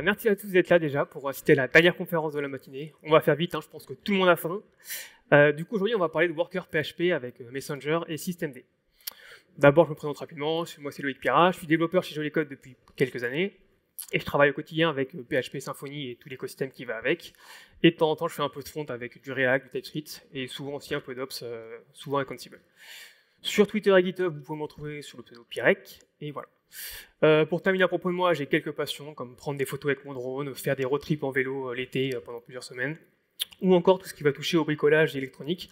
Bah, merci à tous d'être là déjà pour citer la dernière conférence de la matinée. On va faire vite, hein, je pense que tout le monde a faim. Du coup, aujourd'hui, on va parler de Worker PHP avec Messenger et Systemd. D'abord, je me présente rapidement. Moi, c'est Loïc Pira. Je suis développeur chez JollyCode depuis quelques années. Et je travaille au quotidien avec PHP, Symfony et tout l'écosystème qui va avec. Et de temps en temps, je fais un peu de front avec du React, du TypeScript, et souvent aussi un peu d'Ops, souvent avec Ansible. Sur Twitter et GitHub, vous pouvez m'en trouver sous le pseudo Pirec. Et voilà. Pour terminer à propos de moi, j'ai quelques passions, comme prendre des photos avec mon drone, faire des road trips en vélo l'été pendant plusieurs semaines, ou encore tout ce qui va toucher au bricolage et électronique,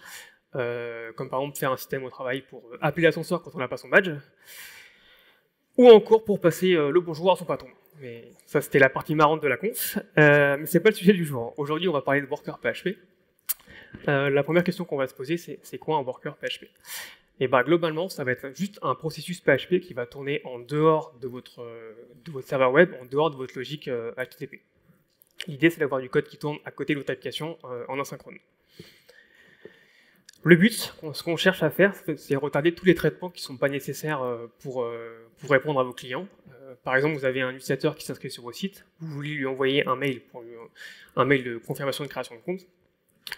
comme par exemple faire un système au travail pour appeler l'ascenseur quand on n'a pas son badge, ou encore pour passer le bonjour à son patron. Mais ça, c'était la partie marrante de la conf. Mais ce n'est pas le sujet du jour. Aujourd'hui, on va parler de worker PHP. La première question qu'on va se poser, c'est quoi un worker PHP? Et ben, globalement, ça va être juste un processus PHP qui va tourner en dehors de votre serveur web, en dehors de votre logique HTTP. L'idée, c'est d'avoir du code qui tourne à côté de votre application en asynchrone. Le but, ce qu'on cherche à faire, c'est retarder tous les traitements qui ne sont pas nécessaires pour répondre à vos clients. Par exemple, vous avez un utilisateur qui s'inscrit sur votre site, vous voulez lui envoyer un mail, un mail de confirmation de création de compte.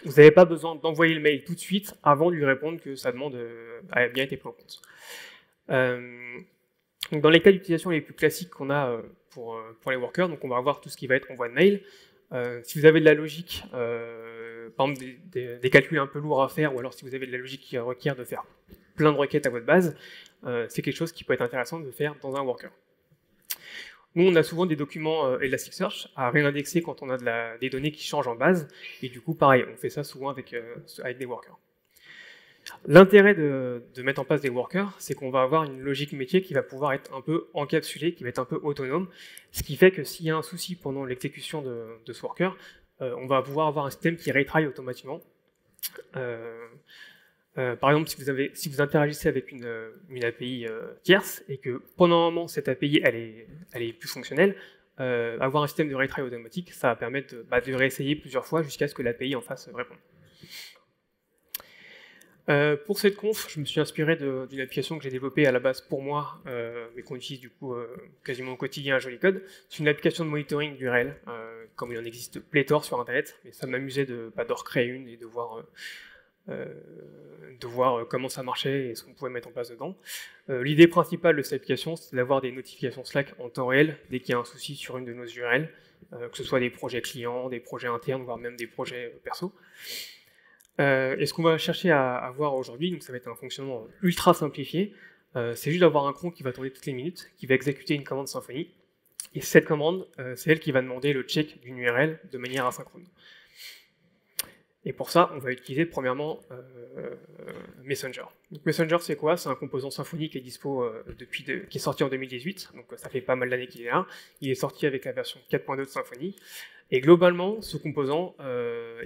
Vous n'avez pas besoin d'envoyer le mail tout de suite avant de lui répondre que sa demande a bien été prise en compte. Dans les cas d'utilisation les plus classiques qu'on a pour les workers, donc on va avoir tout ce qui va être envoi de mail. Si vous avez de la logique, par exemple des calculs un peu lourds à faire, ou alors si vous avez de la logique qui requiert de faire plein de requêtes à votre base, c'est quelque chose qui peut être intéressant de faire dans un worker. Nous, on a souvent des documents Elasticsearch à réindexer quand on a des données qui changent en base, et du coup, pareil, on fait ça souvent avec des workers. L'intérêt de mettre en place des workers, c'est qu'on va avoir une logique métier qui va pouvoir être un peu encapsulée, qui va être un peu autonome, ce qui fait que s'il y a un souci pendant l'exécution de ce worker, on va pouvoir avoir un système qui retry automatiquement. Par exemple, si vous interagissez avec une API tierce et que pendant un moment, cette API elle est plus fonctionnelle, avoir un système de retry automatique, ça va permettre de réessayer plusieurs fois jusqu'à ce que l'API en fasse répondre. Pour cette conf, je me suis inspiré d'une application que j'ai développée à la base pour moi, mais qu'on utilise du coup quasiment au quotidien à JollyCode. C'est une application de monitoring d'URL, comme il en existe pléthore sur Internet, mais ça m'amusait de recréer une et de voir comment ça marchait et ce qu'on pouvait mettre en place dedans. L'idée principale de cette application, c'est d'avoir des notifications Slack en temps réel dès qu'il y a un souci sur une de nos URL, que ce soit des projets clients, des projets internes, voire même des projets perso. Et ce qu'on va chercher à voir aujourd'hui, donc ça va être un fonctionnement ultra simplifié, c'est juste d'avoir un cron qui va tourner toutes les minutes, qui va exécuter une commande Symfony, et cette commande, c'est elle qui va demander le check d'une URL de manière asynchrone. Et pour ça, on va utiliser premièrement Messenger. Donc Messenger, c'est quoi? C'est un composant Symfony qui est dispo qui est sorti en 2018, donc ça fait pas mal d'années qu'il est là. Il est sorti avec la version 4.2 de Symfony. Et globalement, ce composant,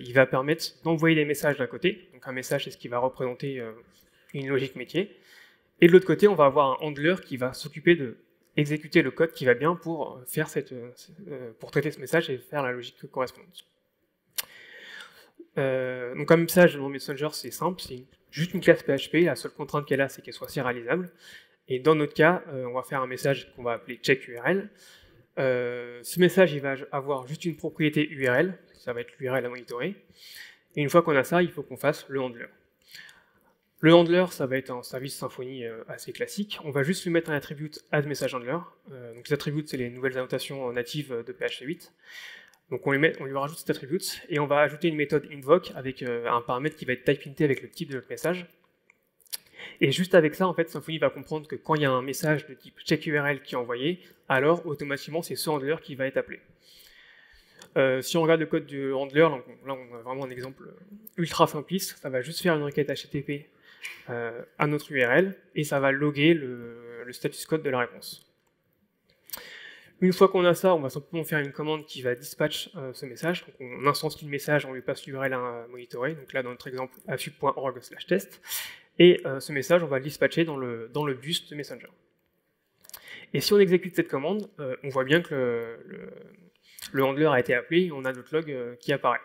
il va permettre d'envoyer des messages d'un côté. Donc un message, c'est ce qui va représenter une logique métier. Et de l'autre côté, on va avoir un handler qui va s'occuper d'exécuter le code qui va bien pour faire pour traiter ce message et faire la logique correspondante. Donc un message dans Messenger, c'est simple, c'est juste une classe PHP, la seule contrainte qu'elle a, c'est qu'elle soit sérialisable. Et dans notre cas, on va faire un message qu'on va appeler check URL. Ce message, il va avoir juste une propriété URL, ça va être l'URL à monitorer. Et une fois qu'on a ça, il faut qu'on fasse le handler. Le handler, ça va être un service Symfony assez classique. On va juste lui mettre un attribute @MessageHandler. Donc les attributes, c'est les nouvelles annotations natives de PHP 8. Donc on lui rajoute cet attribute et on va ajouter une méthode invoke avec un paramètre qui va être typeinté avec le type de notre message. Et juste avec ça, en fait, Symfony va comprendre que quand il y a un message de type check URL qui est envoyé, alors automatiquement c'est ce handler qui va être appelé. Si on regarde le code du handler, là on a vraiment un exemple ultra simpliste, ça va juste faire une requête HTTP à notre URL et ça va loguer le status code de la réponse. Une fois qu'on a ça, on va simplement faire une commande qui va dispatch ce message. Donc on instancie le message, on lui passe l'URL à monitorer. Donc là, dans notre exemple, afup.org/test. Et ce message, on va le dispatcher dans le bus de Messenger. Et si on exécute cette commande, on voit bien que le handler a été appelé, et on a notre log qui apparaît.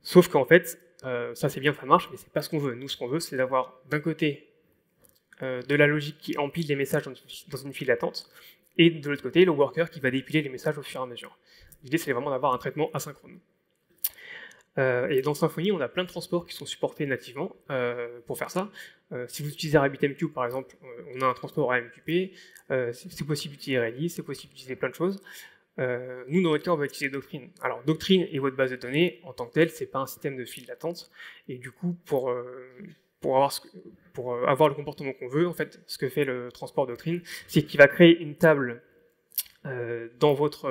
Sauf qu'en fait, ça c'est bien, ça marche, mais c'est pas ce qu'on veut. Nous, ce qu'on veut, c'est d'avoir d'un côté de la logique qui empile les messages dans une file d'attente, et de l'autre côté, le worker qui va dépiler les messages au fur et à mesure. L'idée, c'est vraiment d'avoir un traitement asynchrone. Et dans Symfony, on a plein de transports qui sont supportés nativement pour faire ça. Si vous utilisez RabbitMQ, par exemple, on a un transport AMQP, c'est possible d'utiliser Redis, c'est possible d'utiliser plein de choses. Nous, dans notre cas, on va utiliser Doctrine. Alors, Doctrine et votre base de données, en tant que telle, c'est pas un système de file d'attente. Et du coup, pour avoir le comportement qu'on veut, en fait, ce que fait le transport Doctrine, c'est qu'il va créer une table dans votre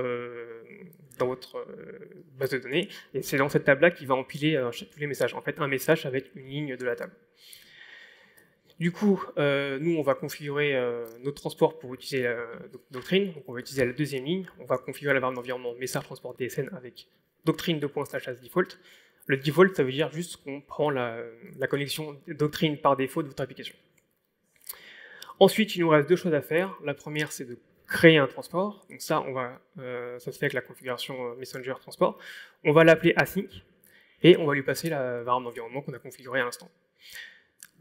base de données, et c'est dans cette table-là qu'il va empiler tous les messages. En fait, un message avec une ligne de la table. Du coup, nous, on va configurer notre transport pour utiliser Doctrine. Donc, on va utiliser la deuxième ligne. On va configurer la variable d'environnement message transport DSN avec doctrine::default. Le default, ça veut dire juste qu'on prend la connexion Doctrine par défaut de votre application. Ensuite, il nous reste deux choses à faire. La première, c'est de créer un transport. Donc ça, ça se fait avec la configuration Messenger transport. On va l'appeler async et on va lui passer la variable d'environnement qu'on a configurée à l'instant.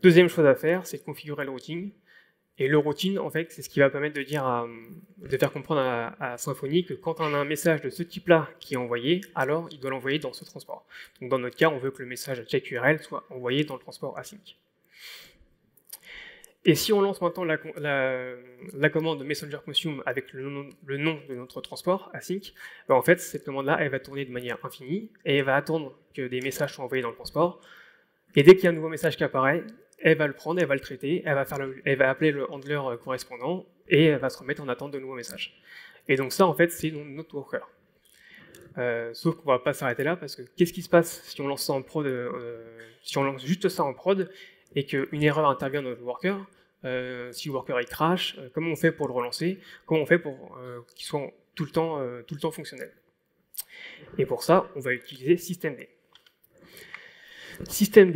Deuxième chose à faire, c'est de configurer le routing. Et le routing, en fait, c'est ce qui va permettre de faire comprendre à Symfony que quand on a un message de ce type-là qui est envoyé, alors il doit l'envoyer dans ce transport. Donc dans notre cas, on veut que le message check URL soit envoyé dans le transport async. Et si on lance maintenant la commande Messenger Consume avec le nom de notre transport, async, ben en fait, cette commande-là, elle va tourner de manière infinie et elle va attendre que des messages soient envoyés dans le transport. Et dès qu'il y a un nouveau message qui apparaît, elle va le prendre, elle va le traiter, elle va appeler le handler correspondant et elle va se remettre en attente de nouveaux messages. Et donc ça, en fait, c'est notre worker. Sauf qu'on ne va pas s'arrêter là, parce que qu'est-ce qui se passe si on lance ça en prod, si on lance juste ça en prod et qu'une erreur intervient dans notre worker, si le worker il crash, comment on fait pour le relancer, comment on fait pour qu'il soit tout le temps fonctionnel. Et pour ça, on va utiliser Systemd. Systemd,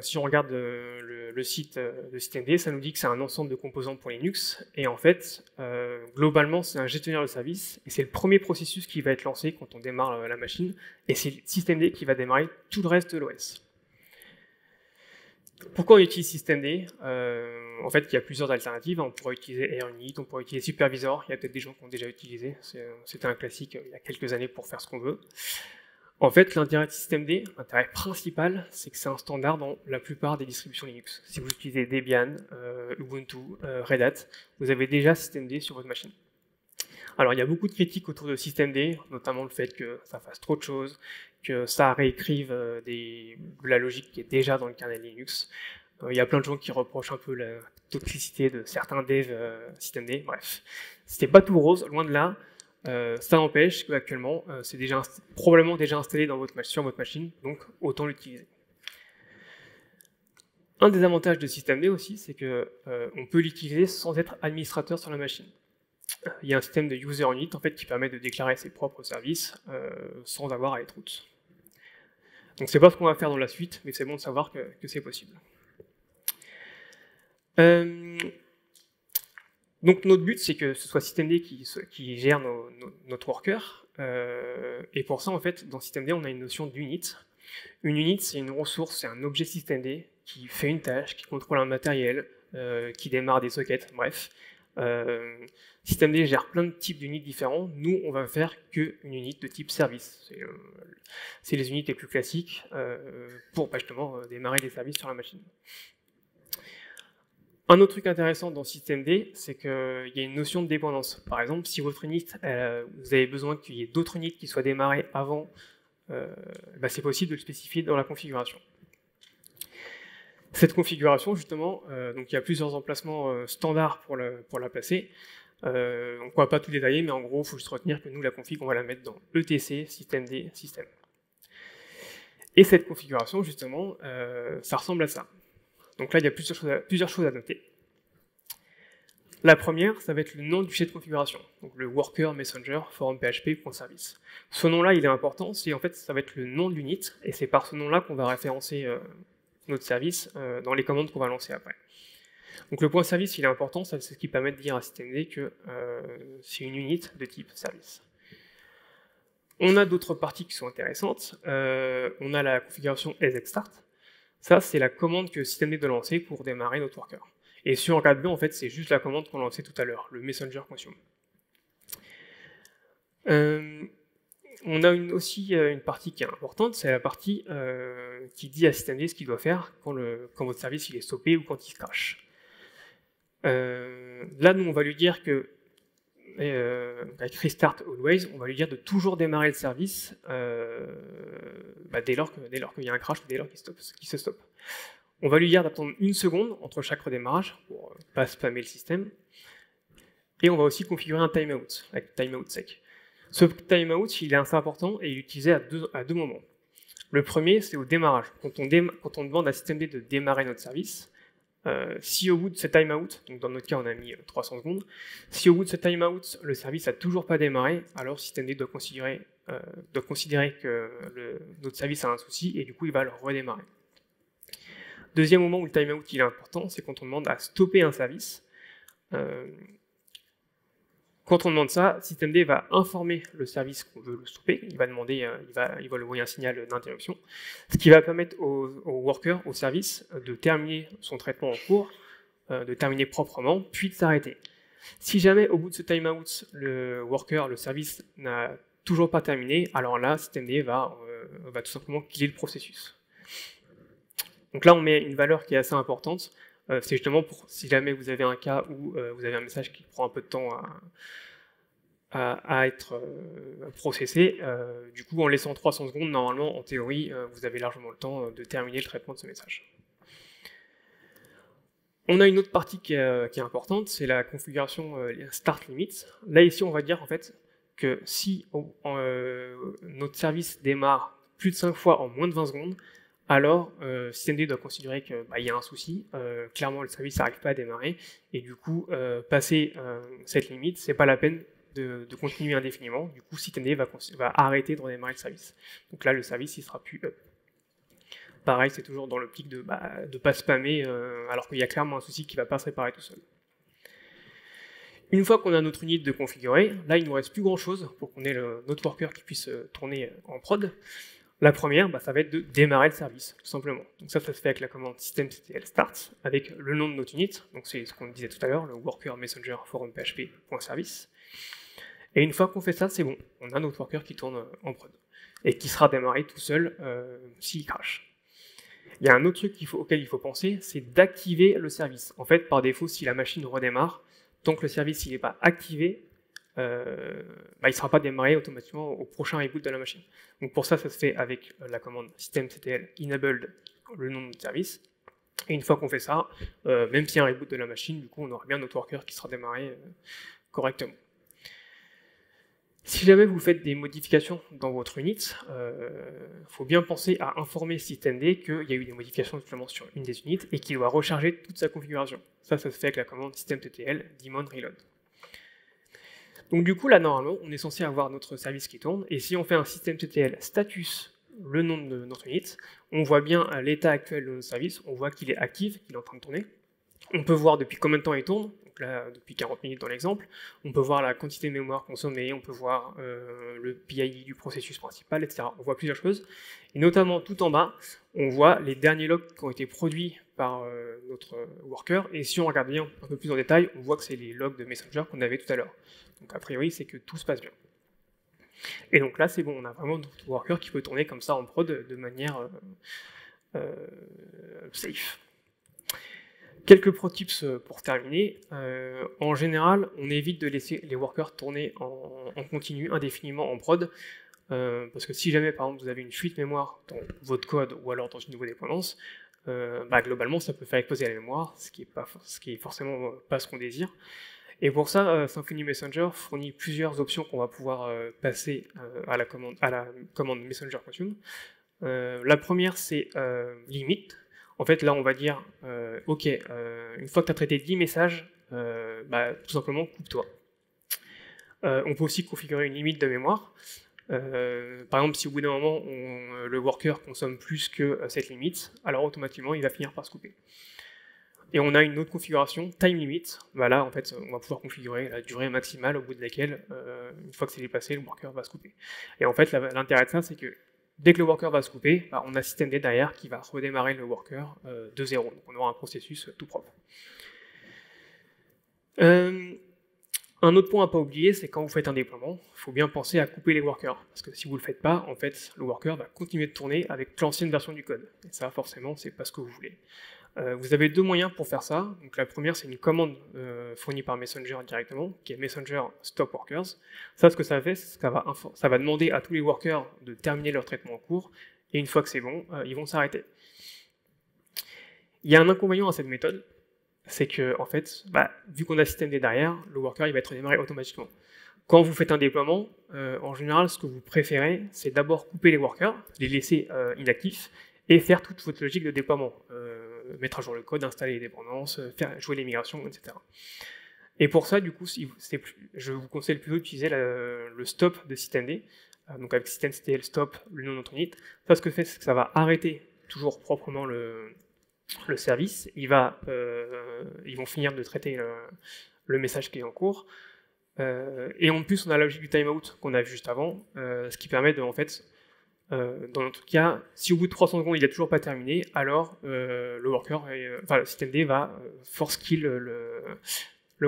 si on regarde le site de Systemd, ça nous dit que c'est un ensemble de composants pour Linux, et en fait, globalement, c'est un gestionnaire de service, et c'est le premier processus qui va être lancé quand on démarre la machine, et c'est Systemd qui va démarrer tout le reste de l'OS. Pourquoi on utilise Systemd? En fait, il y a plusieurs alternatives. On pourrait utiliser AirUnit, on pourrait utiliser Supervisor, il y a peut-être des gens qui ont déjà utilisé, c'était un classique il y a quelques années pour faire ce qu'on veut. En fait, l'intérêt de Systemd, l'intérêt principal, c'est que c'est un standard dans la plupart des distributions Linux. Si vous utilisez Debian, Ubuntu, Red Hat, vous avez déjà Systemd sur votre machine. Alors, il y a beaucoup de critiques autour de Systemd, notamment le fait que ça fasse trop de choses, que ça réécrive de la logique qui est déjà dans le kernel Linux. Il y a plein de gens qui reprochent un peu la toxicité de certains devs Systemd. Bref, c'était pas tout rose, loin de là. Ça empêche qu'actuellement, c'est probablement déjà installé sur votre machine, donc autant l'utiliser. Un des avantages de Systemd aussi, c'est qu'on peut l'utiliser sans être administrateur sur la machine. Il y a un système de user unit en fait, qui permet de déclarer ses propres services sans avoir à être root. Donc c'est pas ce qu'on va faire dans la suite, mais c'est bon de savoir que c'est possible. Donc notre but, c'est que ce soit Systemd qui gère notre worker, et pour ça, en fait, dans Systemd, on a une notion d'unit. Une unit, c'est une ressource, c'est un objet Systemd qui fait une tâche, qui contrôle un matériel, qui démarre des sockets, bref. Systemd gère plein de types d'units différents. Nous, on va faire qu'une unit de type service. C'est les unités les plus classiques pour, justement, démarrer des services sur la machine. Un autre truc intéressant dans Systemd, c'est qu'il y a une notion de dépendance. Par exemple, si votre unit, vous avez besoin qu'il y ait d'autres units qui soient démarrées avant, c'est possible de le spécifier dans la configuration. Cette configuration, justement, donc il y a plusieurs emplacements standards pour la placer. On ne va pas tout détailler, mais en gros, il faut juste retenir que nous, la config, on va la mettre dans etc, Systemd, système. Et cette configuration, justement, ça ressemble à ça. Donc là, il y a plusieurs choses à noter. La première, ça va être le nom du fichier de configuration, donc le worker messenger forum php.service. Ce nom-là, il est important, c'est en fait, ça va être le nom de l'unit, et c'est par ce nom-là qu'on va référencer notre service dans les commandes qu'on va lancer après. Donc le point service, il est important, c'est ce qui permet de dire à Systemd que c'est une unit de type service. On a d'autres parties qui sont intéressantes. On a la configuration execstart. Ça, c'est la commande que Systemd doit lancer pour démarrer notre worker. Et si on regarde bien, en fait, c'est juste la commande qu'on lançait tout à l'heure, le messenger consume. On a aussi une partie qui est importante, c'est la partie qui dit à Systemd ce qu'il doit faire quand votre service il est stoppé ou quand il se crache. Là, nous, on va lui dire que, avec Restart Always, on va lui dire de toujours démarrer le service dès lors qu'il y a un crash, dès lors qu'il se stoppe. On va lui dire d'attendre 1 seconde entre chaque redémarrage pour ne pas spammer le système. Et on va aussi configurer un timeout, avec timeout sec. Ce timeout, il est assez important et il est utilisé à deux moments. Le premier, c'est au démarrage. Quand on demande à Systemd de démarrer notre service, si au bout de ce timeout, donc dans notre cas on a mis 300 secondes, si au bout de ce timeout le service n'a toujours pas démarré, alors Systemd doit considérer que notre service a un souci et du coup il va le redémarrer. Deuxième moment où le timeout il est important, c'est quand on demande à stopper un service. Quand on demande ça, Systemd va informer le service qu'on veut le stopper, il va lui envoyer un signal d'interruption, ce qui va permettre au service, de terminer son traitement en cours, de terminer proprement, puis de s'arrêter. Si jamais, au bout de ce timeout, le service n'a toujours pas terminé, alors là, Systemd va tout simplement killer le processus. Donc là, on met une valeur qui est assez importante. C'est justement pour si jamais vous avez un cas où vous avez un message qui prend un peu de temps à être processé, du coup en laissant 300 secondes, normalement en théorie, vous avez largement le temps de terminer le traitement de ce message. On a une autre partie qui est importante, c'est la configuration Start Limit. Là ici on va dire en fait que si notre service démarre plus de 5 fois en moins de 20 secondes, alors Systemd doit considérer qu'il y a un souci, clairement le service n'arrive pas à démarrer, et du coup, passer cette limite, c'est pas la peine de continuer indéfiniment, du coup Systemd va arrêter de redémarrer le service. Donc là, le service il sera plus up. Pareil, c'est toujours dans l'optique de ne pas spammer, alors qu'il y a clairement un souci qui ne va pas se réparer tout seul. Une fois qu'on a notre unit de configurer, là il ne nous reste plus grand chose pour qu'on ait notre worker qui puisse tourner en prod. La première, ça va être de démarrer le service, tout simplement. Donc ça se fait avec la commande systemctl start, avec le nom de notre unit, donc c'est ce qu'on disait tout à l'heure, le worker messenger forum php.service. Et une fois qu'on fait ça, c'est bon, on a notre worker qui tourne en prod, et qui sera démarré tout seul s'il crache. Il y a un autre truc auquel il faut penser, c'est d'activer le service. En fait, par défaut, si la machine redémarre, tant que le service n'est pas activé, il ne sera pas démarré automatiquement au prochain reboot de la machine. Donc pour ça, ça se fait avec la commande systemctl enabled, le nom de notre service. Et une fois qu'on fait ça, même s'il y a un reboot de la machine, du coup on aura bien notre worker qui sera démarré correctement. Si jamais vous faites des modifications dans votre unit, faut bien penser à informer Systemd qu'il y a eu des modifications justement sur une des unités et qu'il doit recharger toute sa configuration. Ça se fait avec la commande systemctl daemon reload. Donc du coup, là, normalement, on est censé avoir notre service qui tourne, et si on fait un systemctl status, le nom de notre unit, on voit bien l'état actuel de notre service, on voit qu'il est actif, qu'il est en train de tourner. On peut voir depuis combien de temps il tourne, donc là, depuis 40 minutes dans l'exemple, on peut voir la quantité de mémoire consommée, on peut voir le PID du processus principal, etc. On voit plusieurs choses, et notamment tout en bas, on voit les derniers logs qui ont été produits par notre worker, et si on regarde bien un peu plus en détail, on voit que c'est les logs de Messenger qu'on avait tout à l'heure. Donc a priori, c'est que tout se passe bien. Et donc là, c'est bon, on a vraiment notre worker qui peut tourner comme ça en prod de manière safe. Quelques pro tips pour terminer. En général, on évite de laisser les workers tourner en continu indéfiniment en prod, parce que si jamais, par exemple, vous avez une fuite mémoire dans votre code ou alors dans une nouvelle dépendance, globalement, ça peut faire exploser la mémoire, ce qui est forcément pas ce qu'on désire. Et pour ça, Symfony Messenger fournit plusieurs options qu'on va pouvoir passer à la commande Messenger Consume. La première, c'est Limit. En fait, là, on va dire, une fois que tu as traité 10 messages, tout simplement, coupe-toi. On peut aussi configurer une limite de mémoire. Par exemple, si au bout d'un moment, le worker consomme plus que cette limite, alors automatiquement, il va finir par se couper. Et on a une autre configuration, time limit. Là, en fait, on va pouvoir configurer la durée maximale au bout de laquelle, une fois que c'est dépassé, le worker va se couper. Et en fait, l'intérêt de ça, c'est que dès que le worker va se couper, on a Systemd derrière qui va redémarrer le worker de zéro. Donc on aura un processus tout propre. Un autre point à ne pas oublier, c'est quand vous faites un déploiement, il faut bien penser à couper les workers. Parce que si vous ne le faites pas, en fait, le worker va continuer de tourner avec l'ancienne version du code. Et ça, forcément, c'est pas ce que vous voulez. Vous avez deux moyens pour faire ça. Donc, la première, c'est une commande fournie par Messenger directement, qui est Messenger Stop Workers. Ça, ce que ça fait, c'est que ça va demander à tous les workers de terminer leur traitement en cours. Et une fois que c'est bon, ils vont s'arrêter. Il y a un inconvénient à cette méthode. C'est que, en fait, vu qu'on a Systemd derrière, le worker il va être démarré automatiquement. Quand vous faites un déploiement, en général, ce que vous préférez, c'est d'abord couper les workers, les laisser inactifs, et faire toute votre logique de déploiement. Mettre à jour le code, installer les dépendances, jouer les migrations, etc. Et pour ça, du coup, je vous conseille plutôt d'utiliser le stop de Systemd. Donc avec Systemd stop, le nom de notre init. Ça, ce que fait, c'est que ça va arrêter toujours proprement le service, ils vont finir de traiter le message qui est en cours. Et en plus, on a la logique du timeout qu'on a vu juste avant, ce qui permet de, en fait, dans notre cas, si au bout de 300 secondes il n'est toujours pas terminé, alors le Systemd va force kill le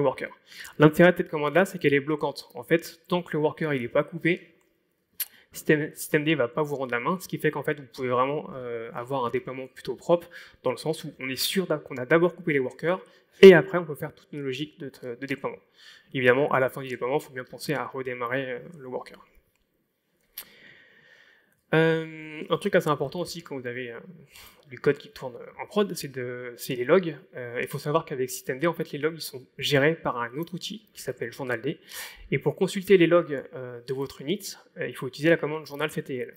worker. L'intérêt de cette commande-là, c'est qu'elle est bloquante. En fait, tant que le worker n'est pas coupé, Systemd ne va pas vous rendre la main, ce qui fait qu'en fait vous pouvez vraiment avoir un déploiement plutôt propre, dans le sens où on est sûr qu'on a d'abord coupé les workers, et après on peut faire toute une logique de déploiement. Évidemment, à la fin du déploiement, il faut bien penser à redémarrer le worker. Un truc assez important aussi quand vous avez du code qui tourne en prod, c'est les logs. Il faut savoir qu'avec Systemd, en fait, les logs ils sont gérés par un autre outil qui s'appelle journalD. Et pour consulter les logs de votre init, il faut utiliser la commande journalctl.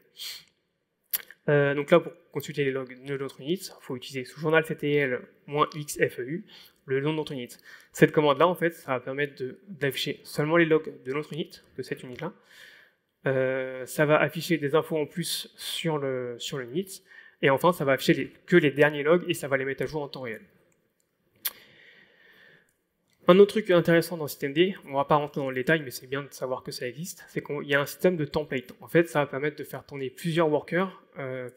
Donc là, pour consulter les logs de notre init, il faut utiliser sous journalctl -xfeu le nom de notre init. Cette commande-là, en fait, ça va permettre d'afficher seulement les logs de notre init, de cette unit-là. Ça va afficher des infos en plus sur le init, et enfin ça va afficher que les derniers logs et ça va les mettre à jour en temps réel. Un autre truc intéressant dans Systemd, on ne va pas rentrer dans le détail mais c'est bien de savoir que ça existe, c'est qu'il y a un système de template. En fait ça va permettre de faire tourner plusieurs workers,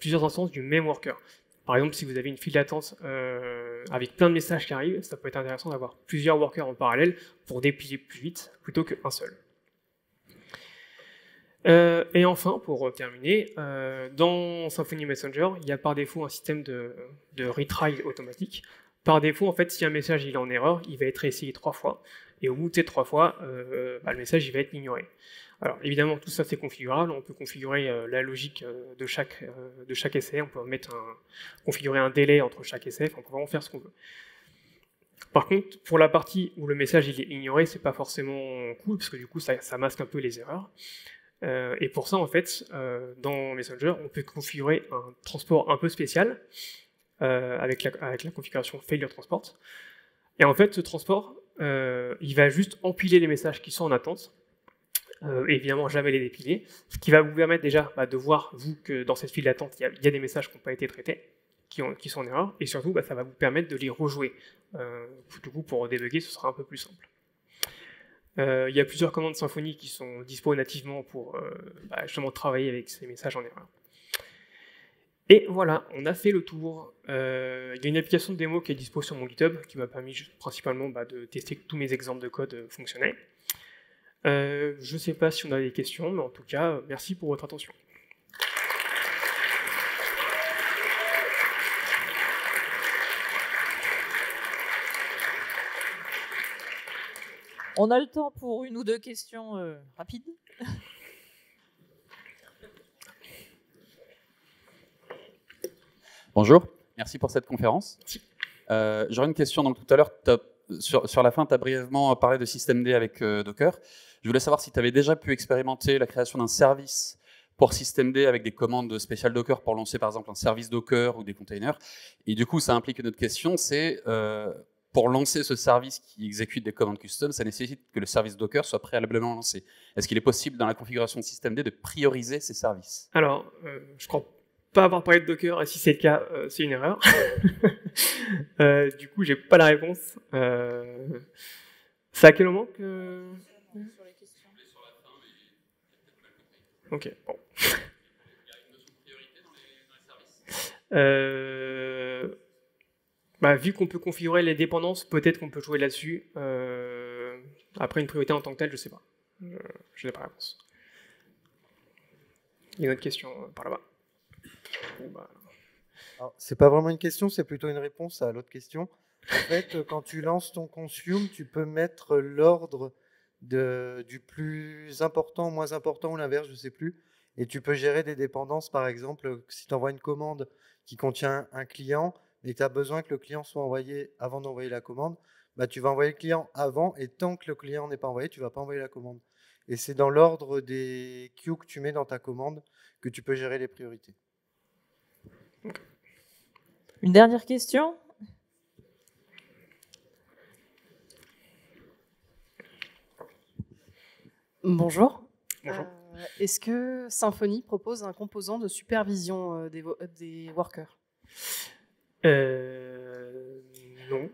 plusieurs instances du même worker. Par exemple, si vous avez une file d'attente avec plein de messages qui arrivent, ça peut être intéressant d'avoir plusieurs workers en parallèle pour déplier plus vite plutôt qu'un seul. Et enfin, pour terminer, dans Symfony Messenger, il y a par défaut un système de retry automatique. Par défaut, en fait, si un message il est en erreur, il va être essayé 3 fois, et au bout de ces 3 fois, le message il va être ignoré. Alors évidemment, tout ça c'est configurable, on peut configurer la logique de chaque essai, on peut configurer un délai entre chaque essai, enfin, on peut vraiment faire ce qu'on veut. Par contre, pour la partie où le message il est ignoré, c'est pas forcément cool, parce que du coup ça masque un peu les erreurs. Et pour ça, en fait, dans Messenger, on peut configurer un transport un peu spécial avec la configuration failure transport. Et en fait, ce transport, il va juste empiler les messages qui sont en attente, évidemment jamais les dépiler, ce qui va vous permettre déjà de voir, vous, que dans cette file d'attente, il y a des messages qui n'ont pas été traités, qui sont en erreur, et surtout, ça va vous permettre de les rejouer. Du coup, pour débugger, ce sera un peu plus simple. Il y a plusieurs commandes Symfony qui sont dispo nativement pour justement travailler avec ces messages en erreur. Et voilà, on a fait le tour. Il y a une application de démo qui est dispo sur mon GitHub qui m'a permis principalement de tester que tous mes exemples de code fonctionnaient. Je ne sais pas si on a des questions, mais en tout cas, merci pour votre attention. On a le temps pour une ou deux questions rapides. Bonjour, merci pour cette conférence. J'aurais une question. Donc, tout à l'heure, sur la fin, tu as brièvement parlé de Systemd avec Docker. Je voulais savoir si tu avais déjà pu expérimenter la création d'un service pour Systemd avec des commandes spéciales Docker pour lancer par exemple un service Docker ou des containers. Et du coup, ça implique une autre question, c'est... pour lancer ce service qui exécute des commandes custom, ça nécessite que le service Docker soit préalablement lancé. Est-ce qu'il est possible dans la configuration de Systemd de prioriser ces services? Alors, je ne crois pas avoir parlé de Docker, et si c'est le cas, c'est une erreur. Du coup, je n'ai pas la réponse. C'est à quel moment que... Ok, bon. Il y a une notion de priorité dans les services? Vu qu'on peut configurer les dépendances, peut-être qu'on peut jouer là-dessus. Après, une priorité en tant que telle, je sais pas. Je n'ai pas la réponse. Il y a une autre question par là-bas. C'est pas vraiment une question, c'est plutôt une réponse à l'autre question. En fait, quand tu lances ton consume, tu peux mettre l'ordre du plus important au moins important ou l'inverse, je ne sais plus. Et tu peux gérer des dépendances, par exemple, si tu envoies une commande qui contient un client, mais tu as besoin que le client soit envoyé avant d'envoyer la commande, bah, tu vas envoyer le client avant, et tant que le client n'est pas envoyé, tu ne vas pas envoyer la commande. Et c'est dans l'ordre des queues que tu mets dans ta commande que tu peux gérer les priorités. Une dernière question ? Bonjour. Bonjour. Est-ce que Symfony propose un composant de supervision des workers ? Non.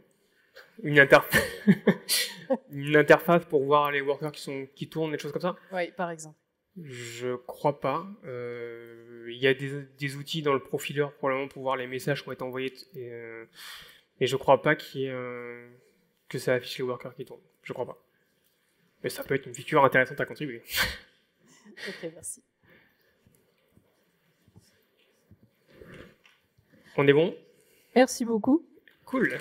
Une interface pour voir les workers qui tournent, des choses comme ça ? Oui, par exemple. Je crois pas. Il y a des outils dans le profileur probablement pour voir les messages qui vont être envoyés. Et je crois pas que ça affiche les workers qui tournent. Je crois pas. Mais ça peut être une feature intéressante à contribuer. Ok, merci. On est bon ? Merci beaucoup. Cool.